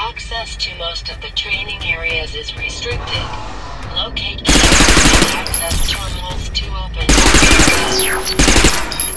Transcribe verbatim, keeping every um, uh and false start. Access to most of the training areas is restricted. Locate access terminals to open areas.